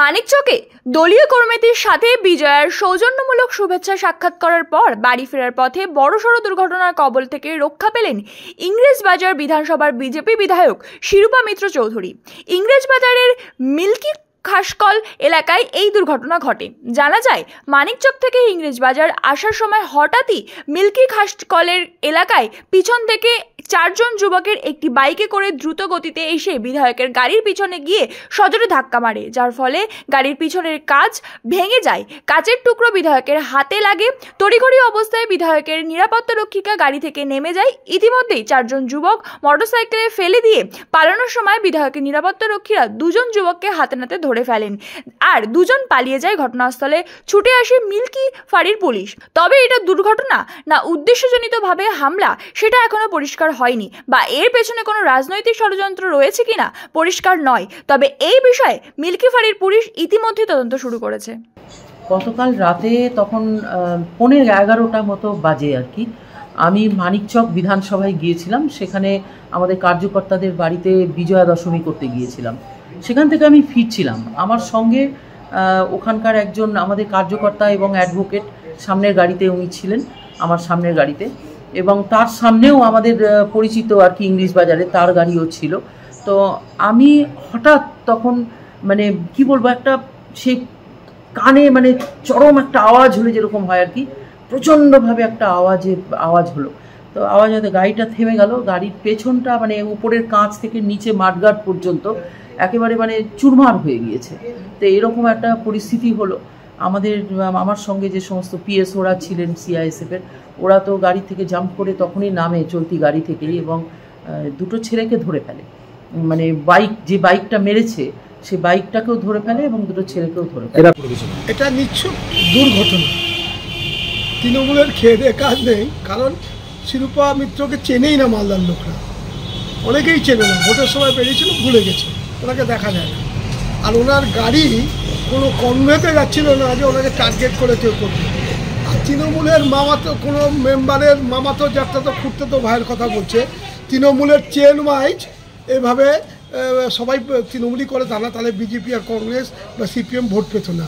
মানিকচকে দলীয় কর্মীদের সাথে বিজয়ের সৌজন্যমূলক শুভেচ্ছা সাক্ষাৎ করার পর বাড়ি ফেরার পথে বড়সড় দুর্ঘটনার কবল থেকে রক্ষা পেলেন ইংলিশ বাজার বিধানসভার বিজেপি বিধায়ক শিরূপা মিত্র চৌধুরী। ইংলিশ বাজারের মিল্কি হাসকল এলাকায় এই দুর্ঘটনা ঘটে। জানা যায়, মানিকচক থেকে ইংলিশ বাজার আসার সময় হঠাৎই মিল্কি হাসকলের এলাকায় পিছন থেকে চারজন যুবকের একটি বাইকে করে দ্রুত গতিতে এসে বিধায়কের গাড়ির পিছনে গিয়ে সজোরে ধাক্কা মারে, যার ফলে গাড়ির পিছনের কাচ ভেঙে যায়। কাচের টুকরো বিধায়কের হাতে লাগে। তড়িঘড়ি অবস্থায় বিধায়কের নিরাপত্তা রক্ষিকা গাড়ি থেকে নেমে যায়। ইতিমধ্যেই চারজন যুবক মোটরসাইকেলে ফেলে দিয়ে পালানোর সময় বিধায়কের নিরাপত্তা রক্ষীরা দুজন যুবককে হাতে নাতে ধরে ফেলেন, আর দুজন পালিয়ে যায়। ঘটনাস্থলে ছুটে আসে মিল্কি ফাঁড়ির পুলিশ। তবে এটা দুর্ঘটনা না উদ্দেশ্যজনিতভাবে হামলা সেটা এখনো পরিষ্কার হয়নি, বা এর পেছনে কোনো রাজনৈতিক ষড়যন্ত্র রয়েছে কিনা পরিষ্কার নয়। তবে এই বিষয়ে মিল্কি ফাঁড়ির পুলিশ ইতিমধ্যে তদন্ত শুরু করেছে। গতকাল রাতে তখন 11:15 মতো বাজে আর কি, আমি মানিকচক বিধানসভায় গিয়েছিলাম। সেখানে আমাদের কার্যকর্তাদের বাড়িতে বিজয়া দশমী করতে গিয়েছিলাম। সেখান থেকে আমি ফিরছিলাম। আমার সঙ্গে ওখানকার একজন আমাদের কার্যকর্তা এবং অ্যাডভোকেট সামনের গাড়িতে উনি ছিলেন, আমার সামনের গাড়িতে, এবং তার সামনেও আমাদের পরিচিত আর কি ইংলিশ বাজারে তার গাড়িও ছিল। তো আমি হঠাৎ তখন মানে কি বলবো, একটা সে কানে মানে চরম একটা আওয়াজ হলে যেরকম হয় আর কি, প্রচণ্ডভাবে একটা আওয়াজ হলো। তো আওয়াজ হতে গাড়িটা থেমে গেল। গাড়ির পেছনটা মানে উপরের কাঁচ থেকে নিচে মাঠগাট পর্যন্ত একেবারে মানে চুরমার হয়ে গিয়েছে। তো এরকম একটা পরিস্থিতি হলো। আমার সঙ্গে যে সমস্ত পিএস ওরা ছিলেন সিআইএসএফের, ওরা তো গাড়ি থেকে জাম্প করে তখনই নামে চলতি গাড়ি থেকেই, এবং দুটো ছেলেকে ধরে ফেলে, মানে যে বাইকটা মেরেছে সে বাইকটাকেও ধরে ফেলে এবং দুটো ছেলেকেও ধরে ফেলে। এটা নিছক দুর্ঘটনা, তৃণমূলের খেয়ে দেয়ে কাজ নেই। কারণ শিরূপা মিত্রকে চেনেই না মালদার লোকরা, অনেকেই চেনে না। ভোটের সময় বেরিয়েছিল, ভুলে গেছে, ওনাকে দেখা যায় না। আর ওনার গাড়ি কোনো কনভেতে যাচ্ছিল না যে ওনাকে টার্গেট করে কেউ করবে। আর তৃণমূলের মামাতো কোনো মেম্বারের মামাতো যাত্রা তো খুঁড়তে তো ভাইয়ের কথা বলছে। তৃণমূলের চেন ওয়াইজ এভাবে সবাই তৃণমূলই করে তা না, তাহলে বিজেপি আর কংগ্রেস বা সিপিএম ভোট পেত না।